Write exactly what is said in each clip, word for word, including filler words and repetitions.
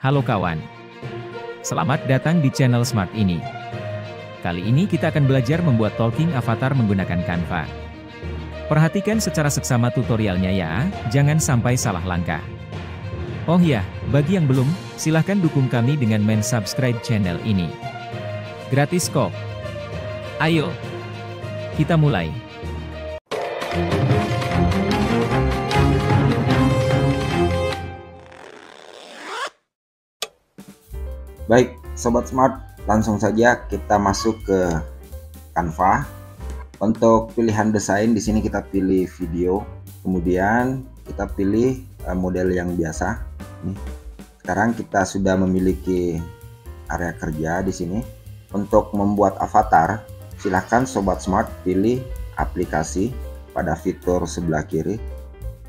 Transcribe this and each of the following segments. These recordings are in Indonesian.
Halo kawan, selamat datang di channel Smart ini. Kali ini kita akan belajar membuat talking avatar menggunakan Canva. Perhatikan secara seksama tutorialnya ya, jangan sampai salah langkah. Oh ya, bagi yang belum, silahkan dukung kami dengan men subscribe channel ini. Gratis kok. Ayo, kita mulai. Baik, Sobat Smart, langsung saja kita masuk ke Canva. Untuk pilihan desain di sini kita pilih video, kemudian kita pilih model yang biasa. Nih, sekarang kita sudah memiliki area kerja di sini. Untuk membuat avatar, silahkan Sobat Smart pilih aplikasi pada fitur sebelah kiri,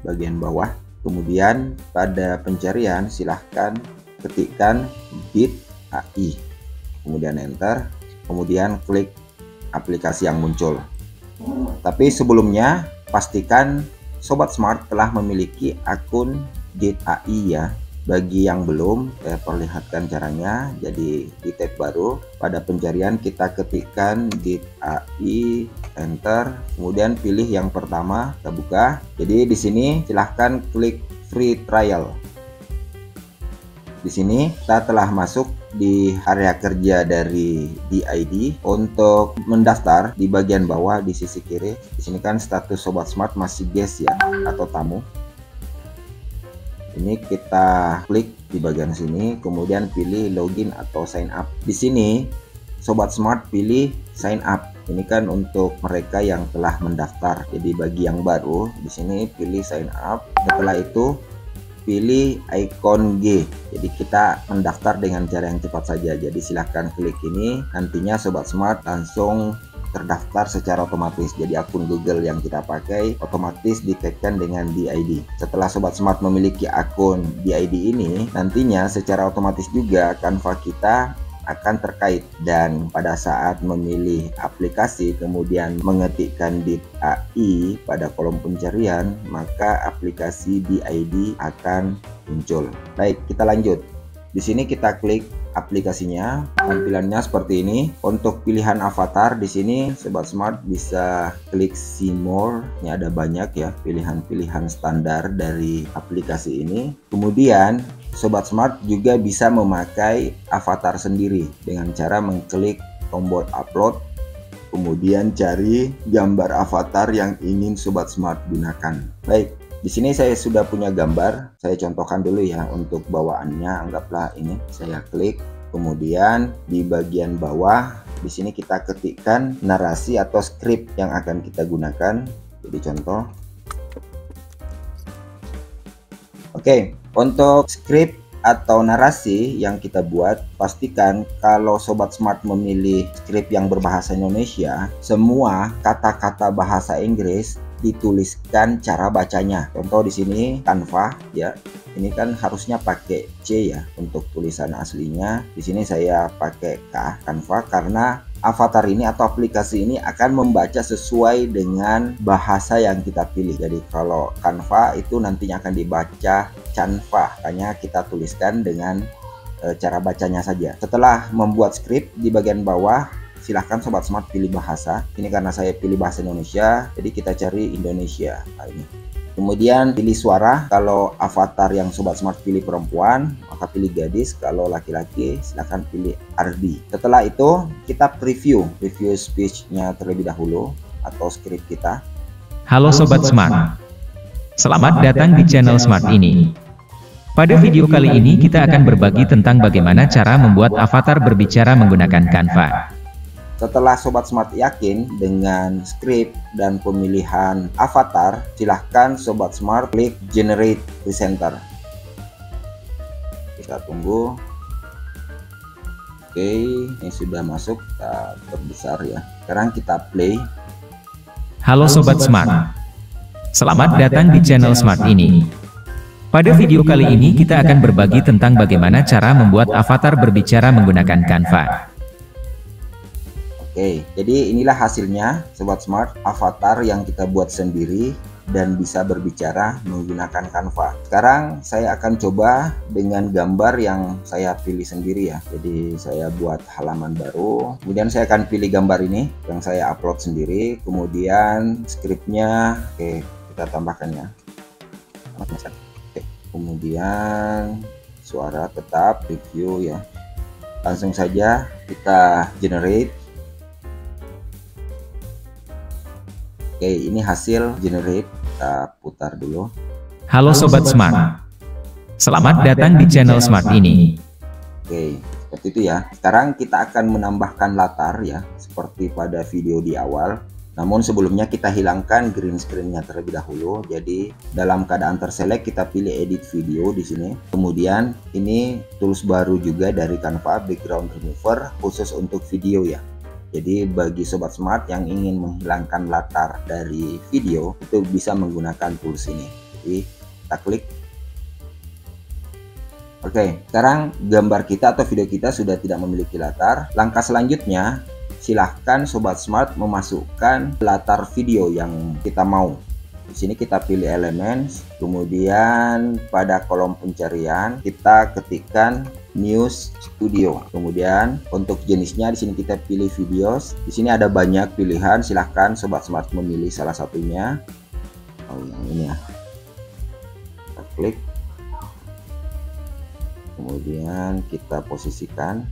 bagian bawah. Kemudian pada pencarian silahkan ketikkan D I D A I, kemudian enter, kemudian klik aplikasi yang muncul. Tapi sebelumnya pastikan Sobat Smart telah memiliki akun D I D A I ya. Bagi yang belum, saya perlihatkan caranya. Jadi di tab baru pada pencarian kita ketikkan D I D A I, enter, kemudian pilih yang pertama, kita buka. Jadi di sini silahkan klik free trial. Di sini kita telah masuk di area kerja dari D I D. Untuk mendaftar di bagian bawah di sisi kiri, di sini kan status Sobat Smart masih guest ya, atau tamu. Ini kita klik di bagian sini, kemudian pilih login atau sign up. Di sini Sobat Smart pilih sign up. Ini kan untuk mereka yang telah mendaftar. Jadi bagi yang baru, di sini pilih sign up. Setelah itu pilih ikon G. Jadi kita mendaftar dengan cara yang cepat saja. Jadi silahkan klik ini, nantinya Sobat Smart langsung terdaftar secara otomatis. Jadi akun Google yang kita pakai otomatis dikaitkan dengan D I D. Setelah Sobat Smart memiliki akun D I D ini, nantinya secara otomatis juga Canva kita akan terkait, dan pada saat memilih aplikasi kemudian mengetikkan D I D A I pada kolom pencarian, maka aplikasi D I D akan muncul. Baik, kita lanjut. Di sini kita klik aplikasinya. Tampilannya seperti ini. Untuk pilihan avatar di sini Sobat Smart bisa klik see more. Ini ada banyak ya pilihan-pilihan standar dari aplikasi ini. Kemudian Sobat Smart juga bisa memakai avatar sendiri dengan cara mengklik tombol upload, kemudian cari gambar avatar yang ingin Sobat Smart gunakan. Baik, di sini saya sudah punya gambar. Saya contohkan dulu ya untuk bawaannya, anggaplah ini. Saya klik, kemudian di bagian bawah di sini kita ketikkan narasi atau script yang akan kita gunakan. Jadi contoh. Oke. Okay. Untuk script atau narasi yang kita buat, pastikan kalau Sobat Smart memilih script yang berbahasa Indonesia, semua kata-kata bahasa Inggris dituliskan cara bacanya. Contoh di sini Canva ya. Ini kan harusnya pakai C ya untuk tulisan aslinya. Di sini saya pakai K, Canva, karena avatar ini atau aplikasi ini akan membaca sesuai dengan bahasa yang kita pilih. Jadi kalau Canva itu nantinya akan dibaca Canva, hanya kita tuliskan dengan e, cara bacanya saja. Setelah membuat script, di bagian bawah silahkan Sobat Smart pilih bahasa. Ini karena saya pilih bahasa Indonesia, jadi kita cari Indonesia. Nah, ini. Kemudian pilih suara. Kalau avatar yang Sobat Smart pilih perempuan, maka pilih gadis. Kalau laki-laki silahkan pilih Ardi. Setelah itu kita preview preview speech-nya terlebih dahulu atau script kita. Halo Sobat Smart, selamat datang di channel Smart ini. Pada video kali ini kita akan berbagi tentang bagaimana cara membuat avatar berbicara menggunakan Canva. Setelah Sobat Smart yakin dengan script dan pemilihan avatar, silahkan Sobat Smart klik generate presenter. Kita tunggu. Oke, ini sudah masuk, kita perbesar ya. Sekarang kita play. Halo Sobat Smart, selamat datang di channel Smart ini. Pada video kali ini kita akan berbagi tentang bagaimana cara membuat avatar berbicara menggunakan Canva. Oke, jadi inilah hasilnya Sobat Smart, avatar yang kita buat sendiri dan bisa berbicara menggunakan Canva. Sekarang saya akan coba dengan gambar yang saya pilih sendiri ya. Jadi saya buat halaman baru, kemudian saya akan pilih gambar ini yang saya upload sendiri, kemudian scriptnya oke kita tambahkan ya. Oke, kemudian suara tetap, review ya. Langsung saja kita generate. Oke, ini hasil generate, kita putar dulu. Halo Sobat Smart, selamat datang di channel Smart ini. Oke, seperti itu ya. Sekarang kita akan menambahkan latar ya, seperti pada video di awal. Namun sebelumnya kita hilangkan green screen-nya terlebih dahulu. Jadi dalam keadaan terselect kita pilih edit video di sini. Kemudian ini tools baru juga dari Canva, background remover khusus untuk video ya. Jadi bagi Sobat Smart yang ingin menghilangkan latar dari video itu bisa menggunakan tools ini. Jadi kita klik. Oke, sekarang gambar kita atau video kita sudah tidak memiliki latar. Langkah selanjutnya silahkan Sobat Smart memasukkan latar video yang kita mau. Di sini kita pilih elemen, kemudian pada kolom pencarian kita ketikkan News Studio. Kemudian untuk jenisnya di sini kita pilih videos. Di sini ada banyak pilihan, silahkan Sobat Smart memilih salah satunya. Oh, yang ini ya. Kita klik. Kemudian kita posisikan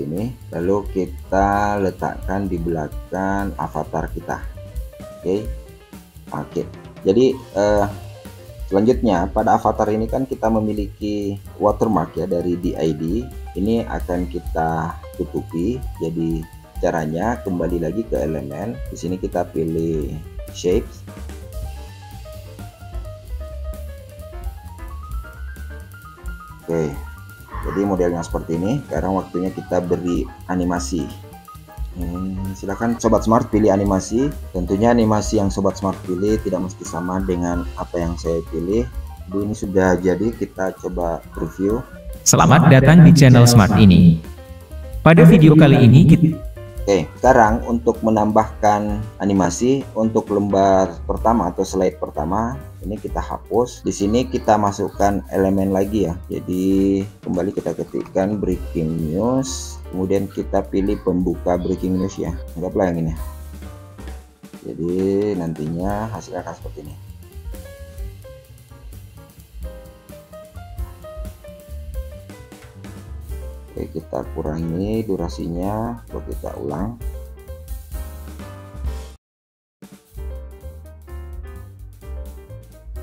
ini, lalu kita letakkan di belakang avatar kita. Oke, oke. Jadi eh, selanjutnya pada avatar ini kan kita memiliki watermark ya dari D I D. Ini akan kita tutupi. Jadi caranya kembali lagi ke elemen. Di sini kita pilih shapes. Oke, jadi modelnya seperti ini. Sekarang waktunya kita beri animasi. Hmm, silahkan Sobat Smart pilih animasi. Tentunya animasi yang Sobat Smart pilih tidak mesti sama dengan apa yang saya pilih. Jadi ini sudah jadi, kita coba preview. Selamat datang di channel Smart ini. Pada video kali ini kita... Oke, sekarang untuk menambahkan animasi untuk lembar pertama atau slide pertama, ini kita hapus. Di sini kita masukkan elemen lagi ya. Jadi kembali kita ketikkan breaking news, kemudian kita pilih pembuka breaking news ya. Anggaplah yang ini. Jadi nantinya hasilnya akan seperti ini. Oke, kita kurangi durasinya, lalu kita ulang.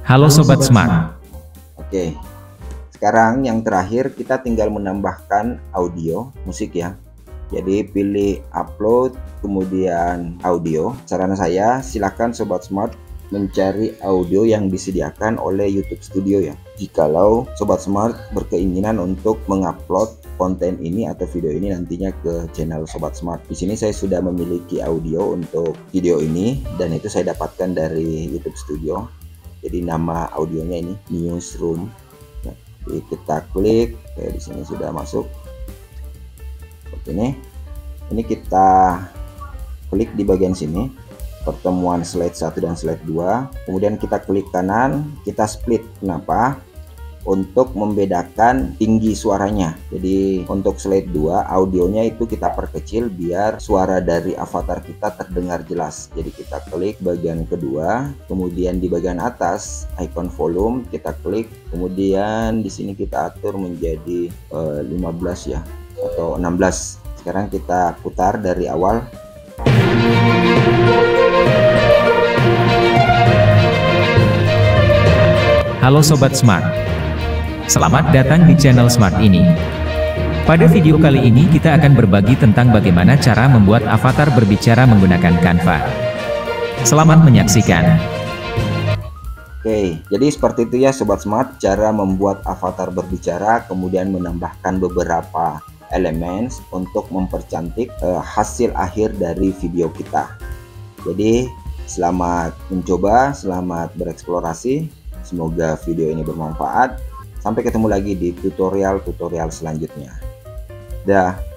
Halo Sobat Smart. Oke, sekarang yang terakhir kita tinggal menambahkan audio musik ya. Jadi pilih upload, kemudian audio. Saran saya, silakan Sobat Smart mencari audio yang disediakan oleh YouTube Studio ya. Jikalau Sobat Smart berkeinginan untuk mengupload konten ini atau video ini nantinya ke channel Sobat Smart. Di sini saya sudah memiliki audio untuk video ini dan itu saya dapatkan dari YouTube Studio. Jadi nama audionya ini Newsroom. Nah, kita klik. Oke, di sini sudah masuk. Seperti ini. Ini kita klik di bagian sini. Pertemuan slide satu dan slide dua, kemudian kita klik kanan, kita split. Kenapa? Untuk membedakan tinggi suaranya. Jadi untuk slide dua audionya itu kita perkecil biar suara dari avatar kita terdengar jelas. Jadi kita klik bagian kedua, kemudian di bagian atas icon volume kita klik, kemudian di sini kita atur menjadi uh, lima belas ya atau enam belas. Sekarang kita putar dari awal. Halo Sobat Smart, selamat datang di channel Smart ini. Pada video kali ini kita akan berbagi tentang bagaimana cara membuat avatar berbicara menggunakan Canva. Selamat menyaksikan. Oke, jadi seperti itu ya Sobat Smart, cara membuat avatar berbicara kemudian menambahkan beberapa elemen untuk mempercantik eh, hasil akhir dari video kita. Jadi selamat mencoba, selamat bereksplorasi. Semoga video ini bermanfaat. Sampai ketemu lagi di tutorial-tutorial selanjutnya. Dah.